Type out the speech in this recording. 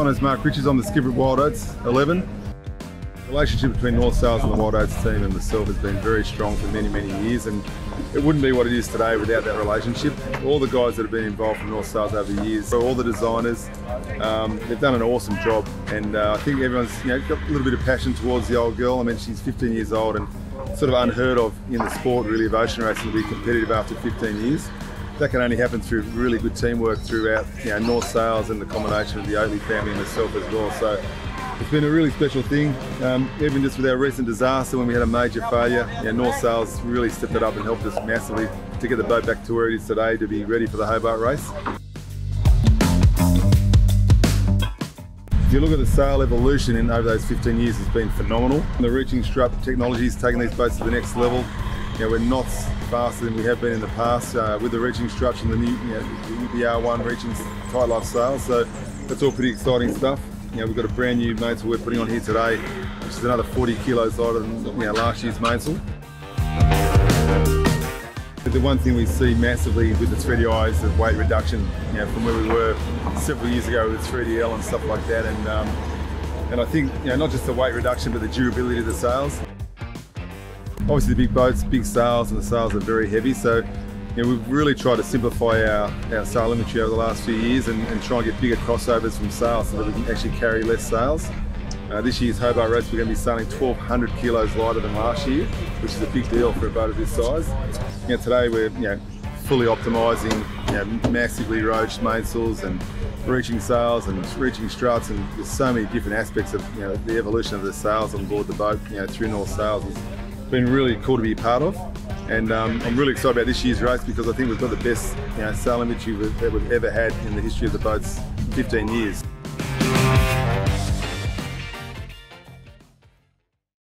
My name's Mark Richards, I'm the skipper at Wild Oats XI. The relationship between North Sails and the Wild Oats team and myself has been very strong for many, many years, and it wouldn't be what it is today without that relationship. All the guys that have been involved from North Sails over the years, all the designers, they've done an awesome job, and I think everyone's got a little bit of passion towards the old girl. I mean, she's 15 years old and sort of unheard of in the sport really of ocean racing to be competitive after 15 years. That can only happen through really good teamwork throughout North Sails and the combination of the Oatley family and myself as well. So it's been a really special thing, even just with our recent disaster when we had a major failure. North Sails really stepped it up and helped us massively to get the boat back to where it is today to be ready for the Hobart race. If you look at the sail evolution in over those 15 years, it's been phenomenal. The reaching strut technology is taking these boats to the next level. We're knots faster than we have been in the past with the reaching struts and the new the R1 reaching tight life sails. So that's all pretty exciting stuff. We've got a brand new mainsail we're putting on here today, which is another 40 kilos lighter than last year's mainsail. But the one thing we see massively with the 3DI is the weight reduction, from where we were several years ago with the 3DL and stuff like that, and I think not just the weight reduction but the durability of the sails. Obviously the big boats, big sails, and the sails are very heavy, so we've really tried to simplify our sail inventory over the last few years and try and get bigger crossovers from sails so that we can actually carry less sails. This year's Hobart race we're going to be sailing 1,200 kilos lighter than last year, which is a big deal for a boat of this size. Today we're fully optimising massively roached mainsails and reaching sails and reaching struts, and there's so many different aspects of the evolution of the sails on board the boat through North Sails. It's been really cool to be a part of, and I'm really excited about this year's race because I think we've got the best sail imagery that we've ever had in the history of the boat's 15 years.